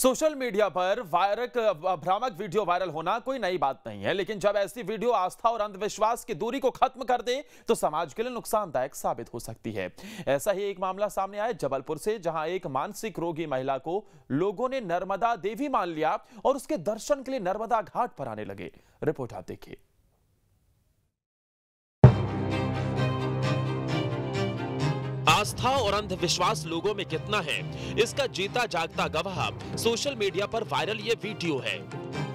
Social media पर भ्रामक video viral होना कोई नई बात नहीं है, लेकिन जब ऐसी वीडियो आस्था और अंधविश्वास की दूरी को खत्म कर दे तो समाज के लिए नुकसानदायक साबित हो सकती है। ऐसा ही एक मामला सामने आया जबलपुर से, जहां एक मानसिक रोगी महिला को लोगों ने नर्मदा देवी मान लिया और उसके दर्शन के लिए नर्मदा घाट पर आने लगे। रिपोर्ट आप देखिए। आस्था और अंधविश्वास लोगों में कितना है, इसका जीता जागता गवाह सोशल मीडिया पर वायरल ये वीडियो है,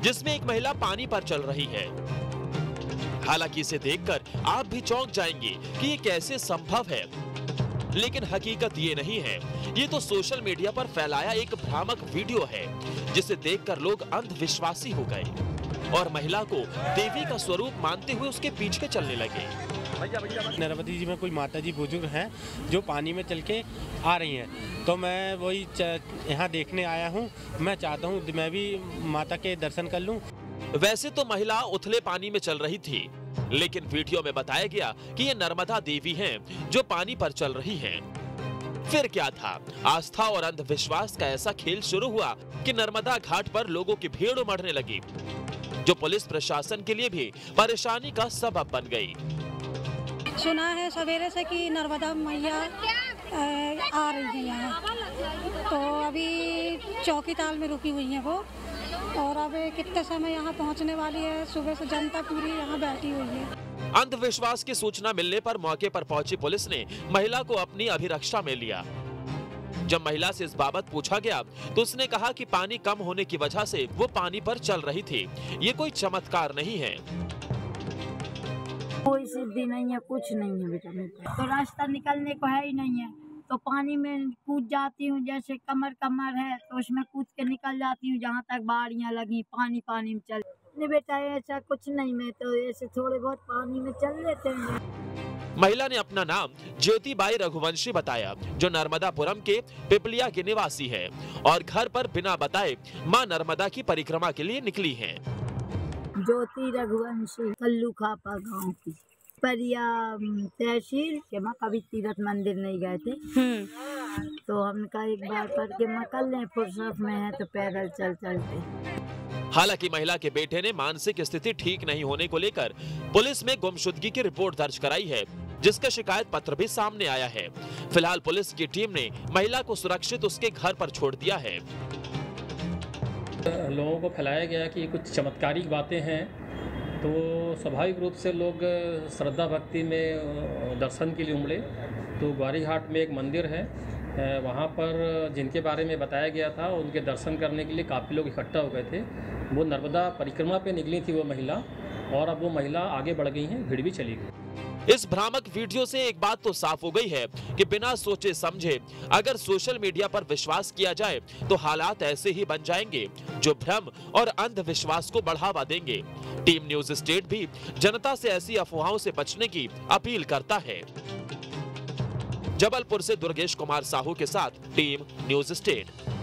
जिसमें एक महिला पानी पर चल रही है। हालांकि इसे देखकर आप भी चौंक जाएंगे कि ये कैसे संभव है, लेकिन हकीकत ये नहीं है। ये तो सोशल मीडिया पर फैलाया एक भ्रामक वीडियो है, जिसे देखकर लोग अंधविश्वासी हो गए और महिला को देवी का स्वरूप मानते हुए उसके पीछे चलने लगे। नर्मदा जी में कोई माता जी बुजुर्ग हैं जो पानी में चल के आ रही हैं, तो मैं वही यहाँ देखने आया हूँ। मैं चाहता हूँ मैं भी माता के दर्शन कर लूँ। वैसे तो महिला उथले पानी में चल रही थी, लेकिन वीडियो में बताया गया कि ये नर्मदा देवी हैं जो पानी पर चल रही हैं। फिर क्या था, आस्था और अंधविश्वास का ऐसा खेल शुरू हुआ कि नर्मदा घाट पर लोगों की भीड़ उमड़ने लगी, जो पुलिस प्रशासन के लिए भी परेशानी का सबब बन गयी। सुना है सवेरे से कि नर्मदा मैया आ रही है यहाँ, तो अभी चौकी ताल में रुकी हुई है वो, और अब कितने समय यहाँ पहुँचने वाली है। सुबह से जनता पूरी यहाँ बैठी हुई है। अंधविश्वास की सूचना मिलने पर मौके पर पहुंची पुलिस ने महिला को अपनी अभिरक्षा में लिया। जब महिला से इस बाबत पूछा गया तो उसने कहा कि पानी कम होने की वजह से वो पानी पर चल रही थी, ये कोई चमत्कार नहीं है। कोई सिद्धि नहीं है, कुछ नहीं है बेटा। मेरा तो रास्ता निकलने को है ही नहीं है, तो पानी में कूद जाती हूँ। जैसे कमर है तो उसमें कूद के निकल जाती हूँ, जहाँ तक बाड़ियाँ लगी पानी में चल। नहीं बेटा ऐसा कुछ नहीं, मैं तो ऐसे थोड़े बहुत पानी में चल लेते हैं। महिला ने अपना नाम ज्योति बाई रघुवंशी बताया, जो नर्मदापुरम के पिपलिया के निवासी है और घर पर बिना बताए माँ नर्मदा की परिक्रमा के लिए निकली है। ज्योति रघुवंशी, कल्लू खापा गांव की, पिपलिया तहसील के। माँ कभी तीर्थ मंदिर नहीं गए थे, तो हमने कहा एक बार पर के माँ कल लें, फुर्सत में है तो पैदल चल चलते। हालांकि महिला के बेटे ने मानसिक स्थिति ठीक नहीं होने को लेकर पुलिस में गुमशुदगी की रिपोर्ट दर्ज कराई है, जिसका शिकायत पत्र भी सामने आया है। फिलहाल पुलिस की टीम ने महिला को सुरक्षित उसके घर पर छोड़ दिया है। लोगों को फैलाया गया कि कुछ चमत्कारिक बातें हैं, तो स्वाभाविक रूप से लोग श्रद्धा भक्ति में दर्शन के लिए उमड़े। तो ग्वारी घाट में एक मंदिर है, वहाँ पर जिनके बारे में बताया गया था उनके दर्शन करने के लिए काफ़ी लोग इकट्ठा हो गए थे। वो नर्मदा परिक्रमा पे निकली थी वो महिला, और अब वो महिला आगे बढ़ गई हैं, भीड़ भी चली गई। इस भ्रामक वीडियो से एक बात तो साफ हो गई है कि बिना सोचे समझे अगर सोशल मीडिया पर विश्वास किया जाए तो हालात ऐसे ही बन जाएंगे जो भ्रम और अंधविश्वास को बढ़ावा देंगे। टीम न्यूज स्टेट भी जनता से ऐसी अफवाहों से बचने की अपील करता है। जबलपुर से दुर्गेश कुमार साहू के साथ टीम न्यूज स्टेट।